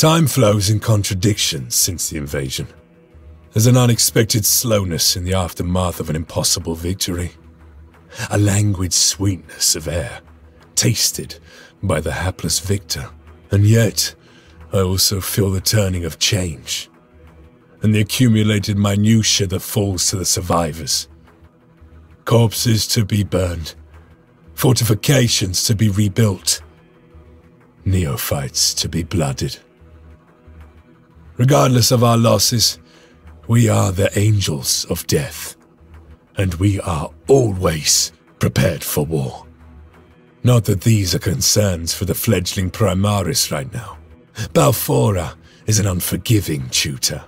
Time flows in contradictions since the invasion. There's an unexpected slowness in the aftermath of an impossible victory. A languid sweetness of air, tasted by the hapless victor. And yet, I also feel the turning of change, and the accumulated minutiae that falls to the survivors. Corpses to be burned, fortifications to be rebuilt, neophytes to be blooded. Regardless of our losses, we are the angels of death, and we are always prepared for war. Not that these are concerns for the fledgling Primaris right now. Baal-fora is an unforgiving tutor.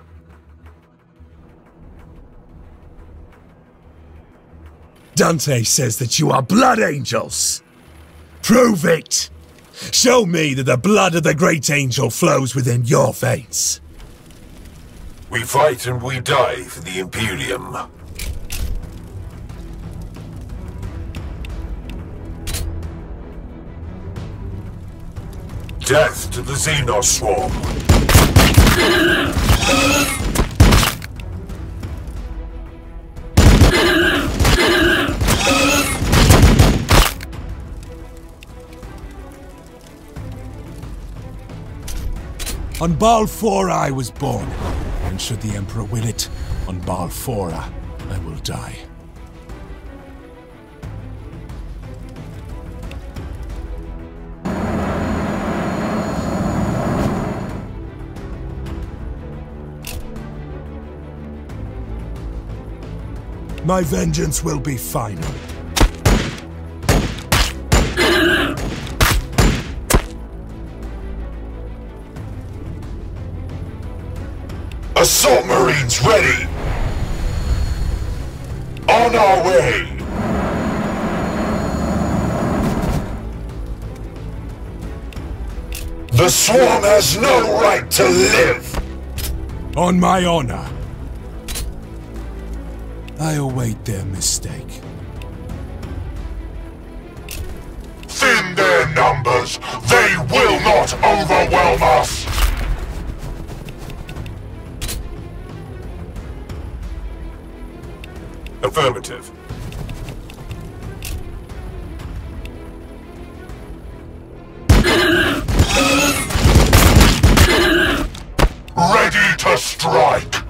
Dante says that you are Blood Angels. Prove it! Show me that the blood of the Great Angel flows within your veins. We fight and we die for the Imperium. Death to the Xenos swarm! On Baal-fora I was born, and should the Emperor will it, on Baal-fora I will die. My vengeance will be final. Assault Marines ready! On our way! The swarm has no right to live! On my honor! I await their mistake. Thin their numbers! They will not overwhelm us! Affirmative. Ready to strike!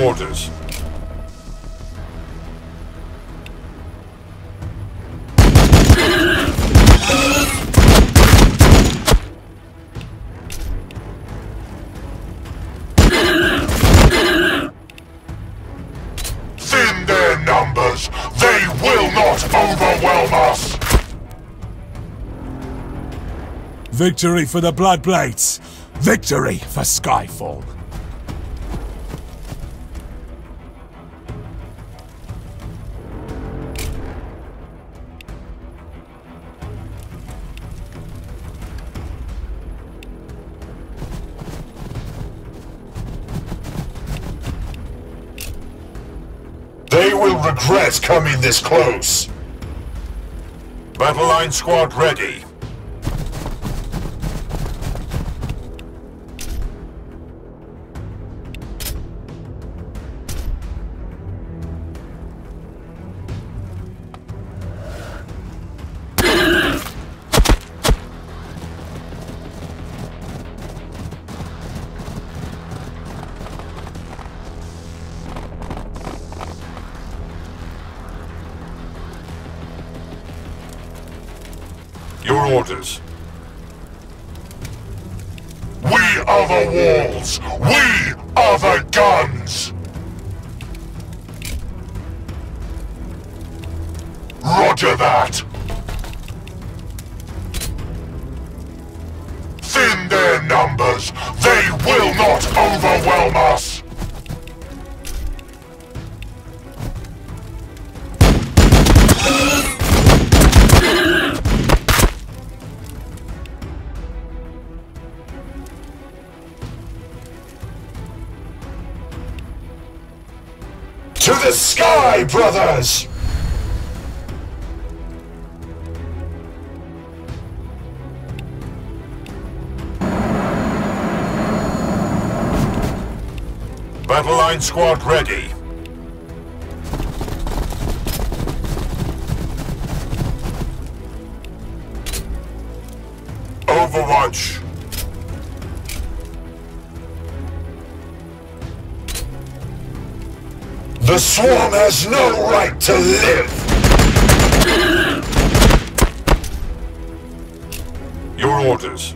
Orders. Thin their numbers! They will not overwhelm us! Victory for the Blood Blades! Victory for Skyfall! They will regret coming this close! Battle line squad ready! Your orders. We are the walls! We other guns! Roger that! Thin their numbers! They will not overwhelm us! To the sky, brothers! Battle line squad ready. Overwatch. The swarm has no right to live! Your orders.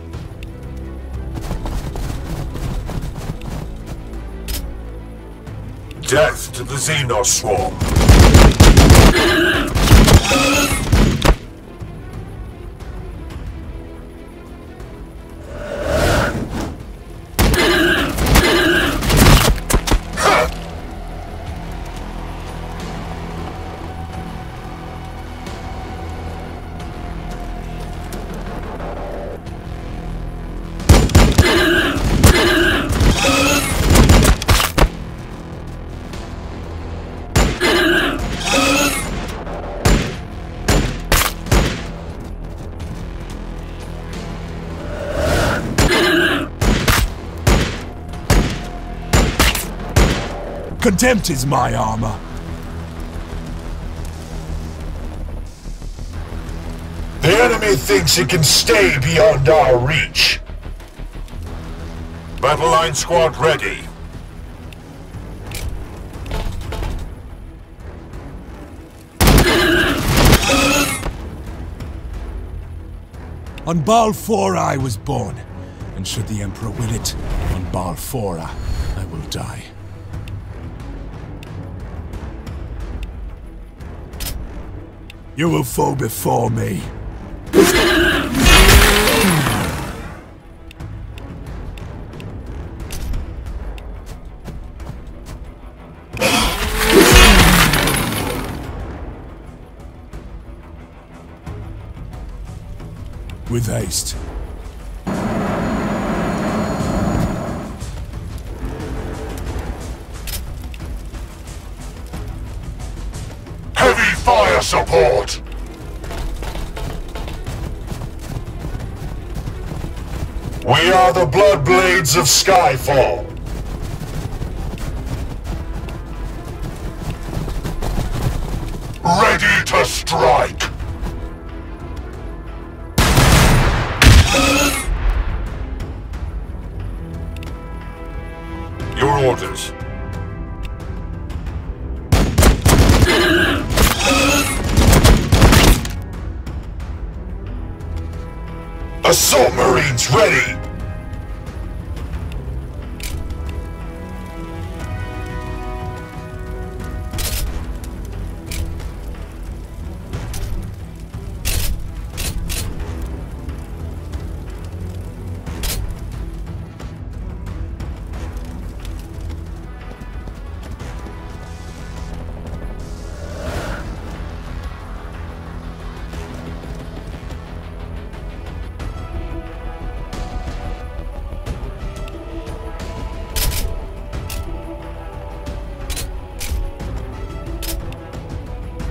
Death to the Xenos swarm. Contempt is my armor. The enemy thinks it can stay beyond our reach. Battle line squad ready. On Baal-fora I was born, and should the Emperor will it, on Baal-fora I will die. You will fall before me. With haste. Support! We are the Blood Blades of Skyfall. Ready to strike! Your orders. Assault Marines ready!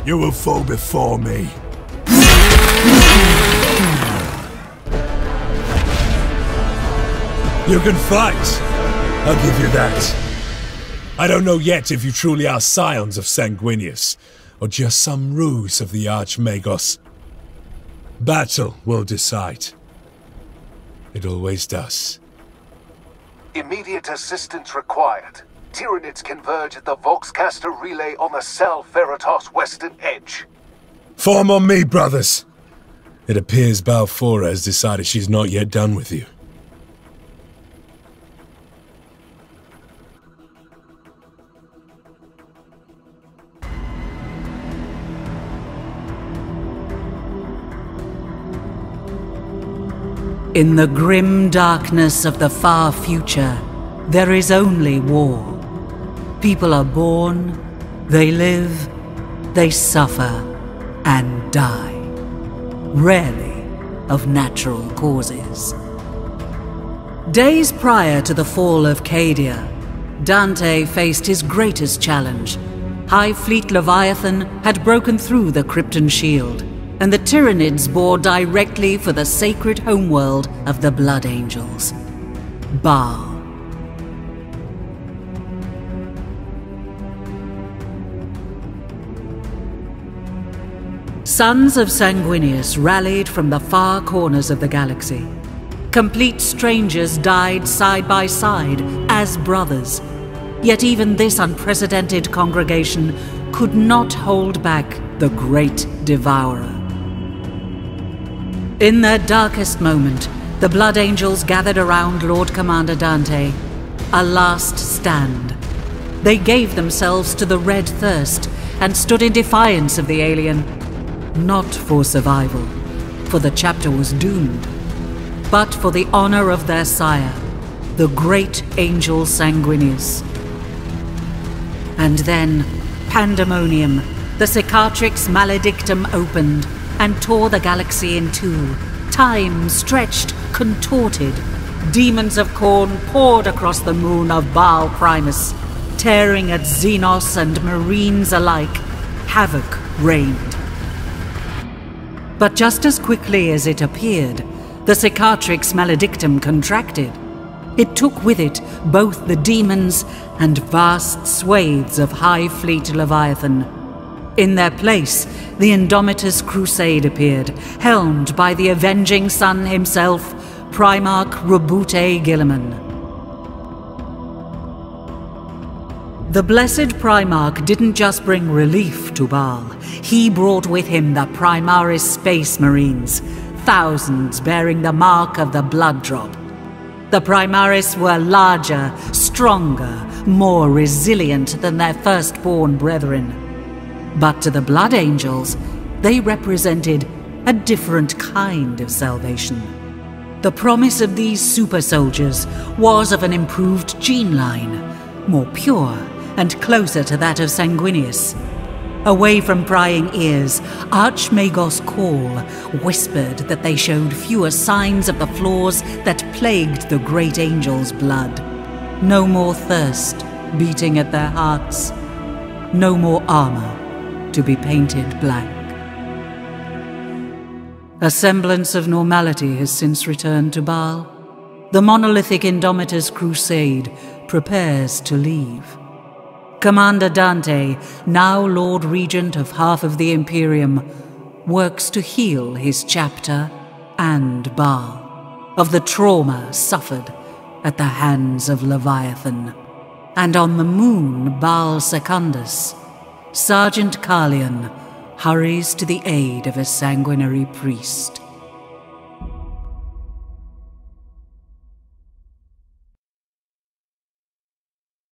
You will fall before me. You can fight. I'll give you that. I don't know yet if you truly are scions of Sanguinius, or just some ruse of the Archmagos. Battle will decide. It always does. Immediate assistance required. Tyranids converge at the Voxcaster relay on the Sal Veritas western edge. Form on me, brothers! It appears Baal-fora has decided she's not yet done with you. In the grim darkness of the far future, there is only war. People are born, they live, they suffer, and die. Rarely of natural causes. Days prior to the fall of Cadia, Dante faced his greatest challenge. High Fleet Leviathan had broken through the Krypton Shield, and the Tyranids bore directly for the sacred homeworld of the Blood Angels, Baal. Sons of Sanguinius rallied from the far corners of the galaxy. Complete strangers died side by side as brothers. Yet even this unprecedented congregation could not hold back the Great Devourer. In their darkest moment, the Blood Angels gathered around Lord Commander Dante, a last stand. They gave themselves to the Red Thirst and stood in defiance of the alien, not for survival, for the chapter was doomed, but for the honor of their sire, the great angel Sanguinius. And then, pandemonium, the Cicatrix Maledictum opened and tore the galaxy in two. Time stretched, contorted. Demons of Khorne poured across the moon of Baal Primus, tearing at Xenos and Marines alike. Havoc reigned. But just as quickly as it appeared, the Cicatrix Maledictum contracted. It took with it both the demons and vast swathes of High Fleet Leviathan. In their place, the Indomitus Crusade appeared, helmed by the avenging son himself, Primarch Roboute Guilliman. The blessed Primarch didn't just bring relief to Baal. He brought with him the Primaris Space Marines, thousands bearing the mark of the Blood Drop. The Primaris were larger, stronger, more resilient than their firstborn brethren. But to the Blood Angels, they represented a different kind of salvation. The promise of these super soldiers was of an improved gene line, more pure and closer to that of Sanguinius. Away from prying ears, Archmagos' call whispered that they showed fewer signs of the flaws that plagued the great angel's blood. No more thirst beating at their hearts. No more armor to be painted black. A semblance of normality has since returned to Baal. The monolithic Indomitus Crusade prepares to leave. Commander Dante, now Lord Regent of half of the Imperium, works to heal his chapter and Baal of the trauma suffered at the hands of Leviathan. And on the moon, Baal Secundus, Sergeant Carleon hurries to the aid of a sanguinary priest.